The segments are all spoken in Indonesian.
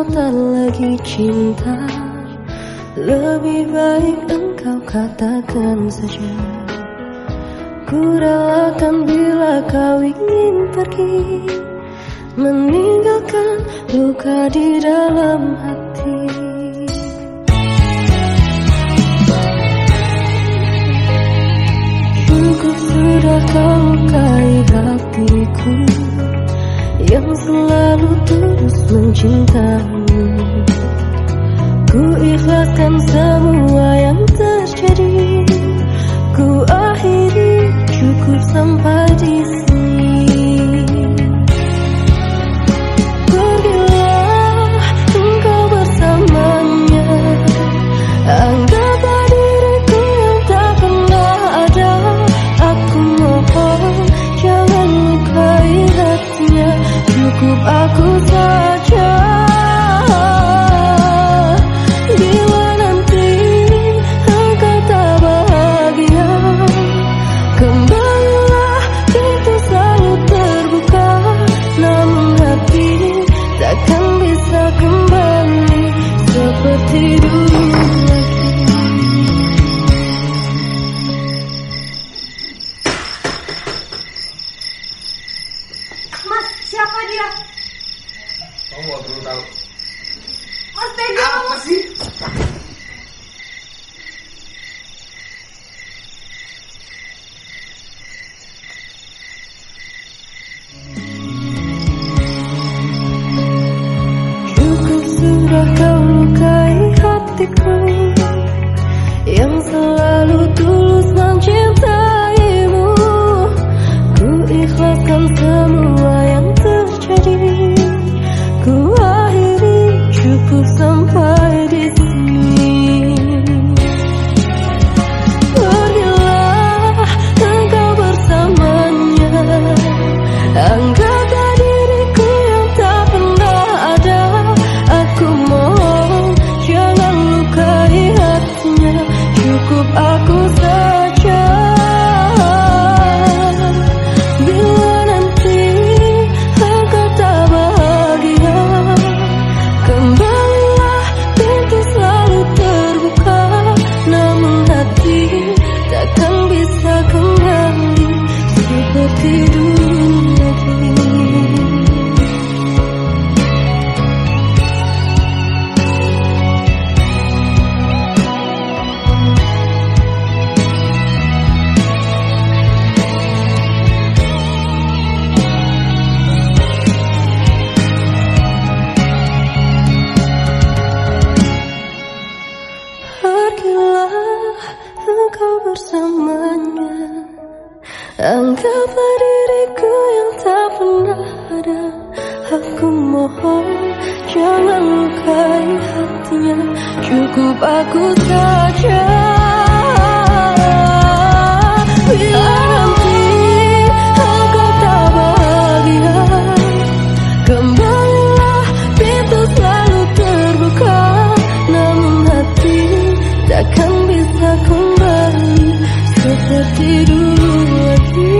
kau tak lagi cinta, lebih baik engkau katakan saja. Ku relakan bila kau ingin pergi, meninggalkan luka di dalam hati. Ku sudah kau lukai hatiku yang selalu terus mencintaimu. Ku ikhlaskan semua yang terjadi, ku akhiri cukup sampai di sini. Pergilah engkau bersamanya, anggaplah diriku yang tak pernah ada. Cukup aku saja. Bila nanti engkau tak bahagia, kembalilah, pintu selalu terbuka. Namun hati takkan bisa kembali seperti dulu lagi. Mas, siapa dia? Kamu gak perlu tahu. Mas, tega apa sih? Cukup sudah kau lukai hatiku yang selalu tulus mencintaimu. Ku ikhlaskan semua yang terjadi, ku akhiri cukup sampai di sini. Pergilah engkau bersamanya, anggaplah diriku yang tak pernah ada. Aku mohon jangan lukai hatinya, cukup aku saja. Anggaplah diriku yang tak pernah ada. Aku mohon jangan lukai hatinya, cukup aku saja. Bila nanti engkau tak bahagia, kembalilah, pintu selalu terbuka. Namun hati takkan bisa kembali seperti dulu lagi.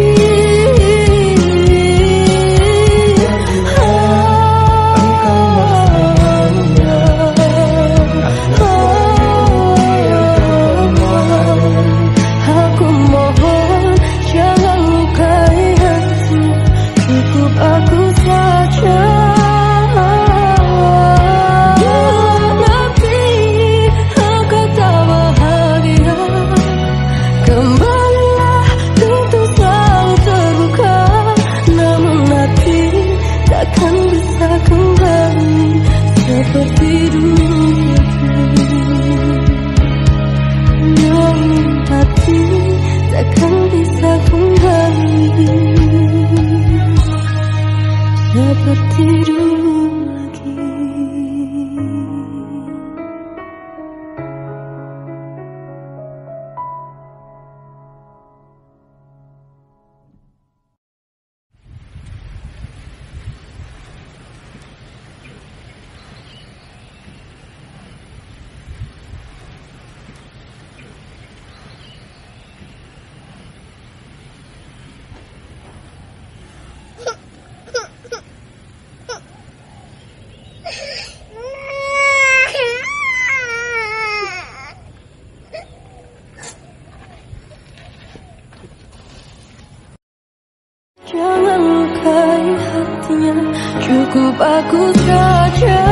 cukup aku saja.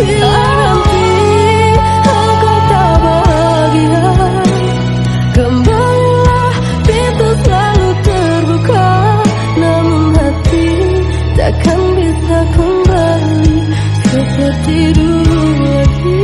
Bila nanti aku tak bahagia, kembalilah, pintu selalu terbuka. Namun hati takkan bisa kembali seperti dulu lagi.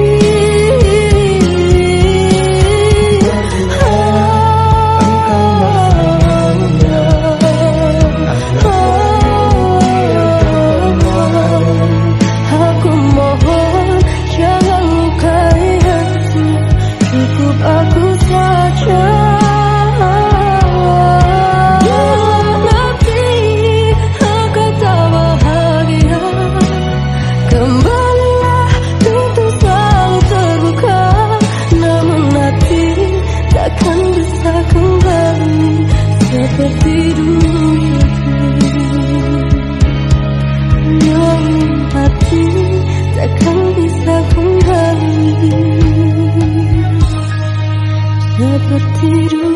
Seperti dulu.